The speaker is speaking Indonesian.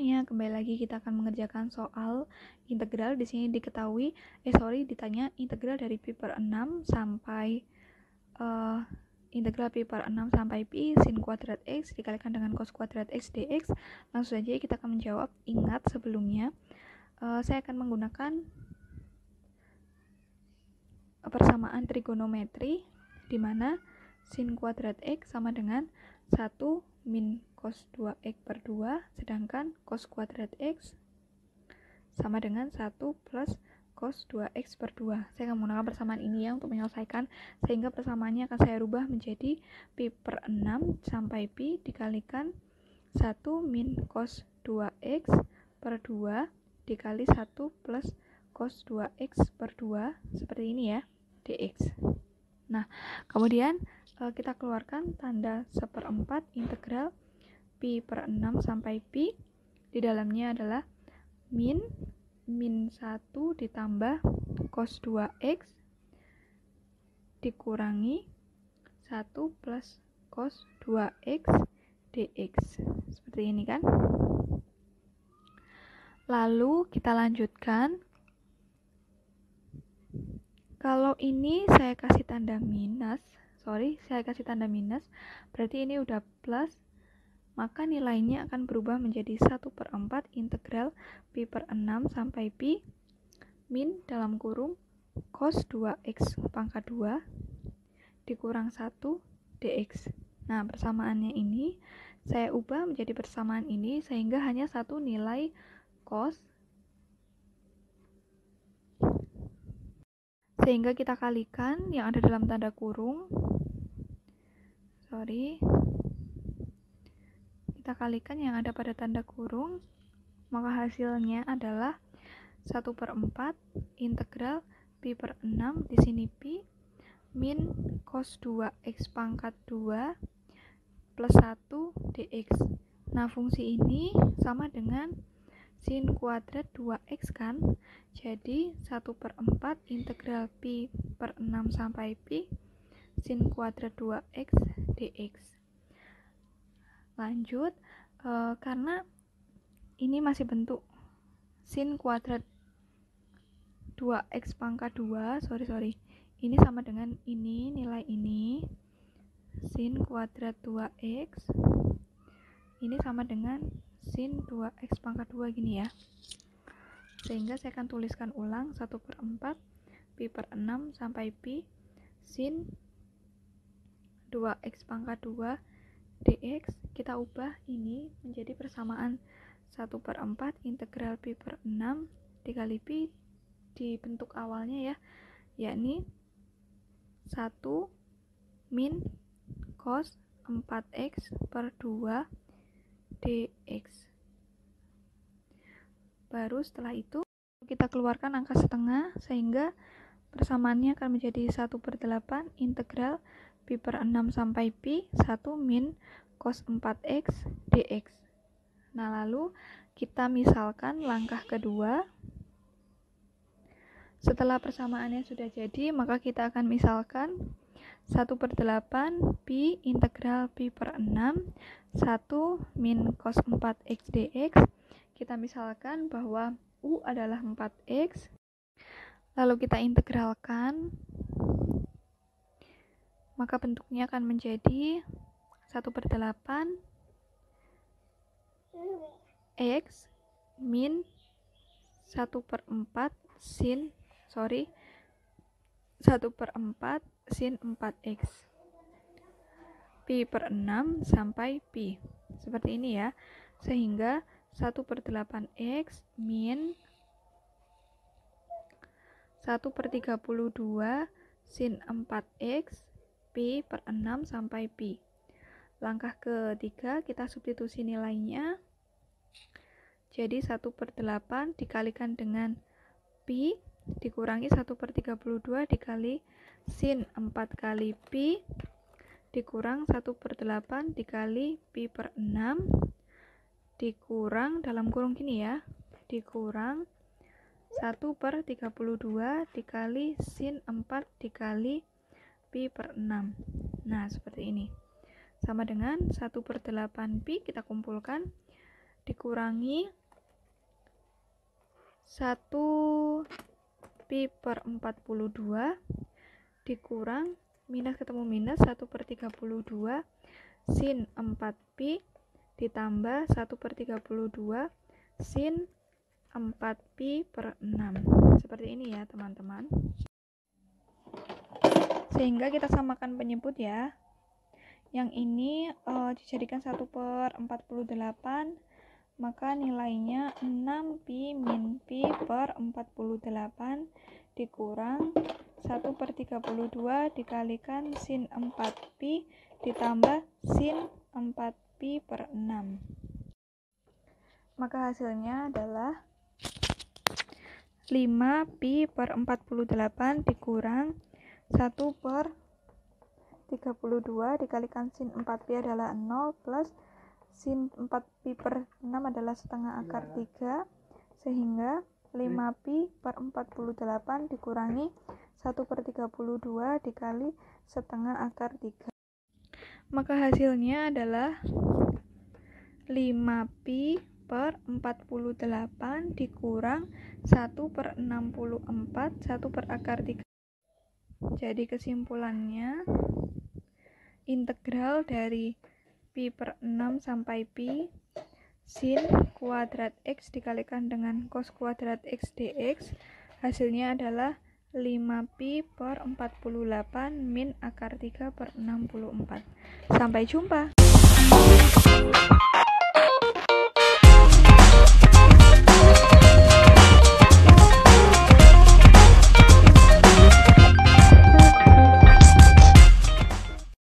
semuanya, kembali lagi kita akan mengerjakan soal integral. Di sini ditanya integral dari pi per 6 sampai integral pi per 6 sampai pi sin kuadrat x dikalikan dengan cos kuadrat x dx. Langsung saja kita akan menjawab. Ingat sebelumnya saya akan menggunakan persamaan trigonometri di mana sin kuadrat x sama dengan 1 min cos 2x per 2, sedangkan cos kuadrat x sama dengan 1 plus cos 2x per 2. Saya akan menggunakan persamaan ini ya untuk menyelesaikan, sehingga persamaannya akan saya rubah menjadi pi per 6 sampai pi dikalikan 1 min cos 2x per 2 dikali 1 plus cos 2x per 2 seperti ini ya, dx. Nah, kemudian kita keluarkan tanda 1/4 integral pi per 6 sampai pi. Di dalamnya adalah min 1 ditambah cos 2x dikurangi 1 plus cos 2x dx. Seperti ini kan. Lalu kita lanjutkan. Kalau ini saya kasih tanda minus, berarti ini udah plus, maka nilainya akan berubah menjadi 1/4 integral pi per 6 sampai pi min dalam kurung cos 2x pangkat 2 dikurang 1 dx. Nah, persamaannya ini saya ubah menjadi persamaan ini sehingga hanya satu nilai cos, sehingga kita kalikan yang ada dalam tanda kurung. Kita kalikan yang ada pada tanda kurung, maka hasilnya adalah 1/4 integral pi per 6, di sini pi, min cos 2x pangkat 2 plus 1 dx. Nah, fungsi ini sama dengan sin kuadrat 2x kan, jadi 1/4 integral pi per 6 sampai pi sin kuadrat 2x dx. Lanjut, karena ini masih bentuk sin kuadrat 2x pangkat 2, ini sama dengan ini, nilai ini sin kuadrat 2x ini sama dengan sin 2x pangkat 2 gini ya, sehingga saya akan tuliskan ulang 1/4 pi per 6 sampai pi sin 2x pangkat 2 dx. Kita ubah ini menjadi persamaan 1/4 integral pi per 6 dikali pi di bentuk awalnya ya, yakni 1 min cos 4x per 2 dx. Baru setelah itu kita keluarkan angka setengah, sehingga persamaannya akan menjadi 1/8 integral pi per 6 sampai pi 1 min cos 4x dx. Nah, lalu kita misalkan langkah kedua. Setelah persamaannya sudah jadi, maka kita akan misalkan 1/8 pi integral pi per 6 1 min cos 4x dx. Kita misalkan bahwa u adalah 4x, lalu kita integralkan, maka bentuknya akan menjadi 1/8 x min 1/4 sin 1/4 sin 4x pi per 6 sampai pi seperti ini ya, sehingga 1/8 x min 1/32 sin 4x pi per 6 sampai pi. Langkah ketiga kita substitusi nilainya, jadi 1/8 dikalikan dengan pi dikurangi 1/32 dikali sin 4 kali pi dikurang 1/8 dikali pi per 6 dikurang dalam kurung gini ya, dikurang 1/32 dikali sin 4 dikali pi per 6. Nah, seperti ini sama dengan 1/8 pi kita kumpulkan dikurangi 1 pi per 42 dikurang minus ketemu minus 1 per 32 sin 4 pi ditambah 1 per 32 sin 4 pi per 6. Seperti ini ya teman-teman. Sehingga kita samakan penyebut ya. Yang ini dijadikan 1 per 48, maka nilainya 6 pi min pi per 48 dikurang 1 per 32 dikalikan sin 4 pi ditambah sin 4 pi per 6. Maka hasilnya adalah 5 pi per 48 dikurang 1 per 32 dikalikan sin 4pi adalah 0 plus sin 4pi per 6 adalah setengah akar 3, sehingga 5pi per 48 dikurangi 1 per 32 dikali setengah akar 3. Maka hasilnya adalah 5pi per 48 dikurang 1 per 64, 1 per akar 3. Jadi kesimpulannya, integral dari pi per 6 sampai pi sin kuadrat x dikalikan dengan cos kuadrat x dx hasilnya adalah 5 pi per 48 min akar 3 per 64. Sampai jumpa.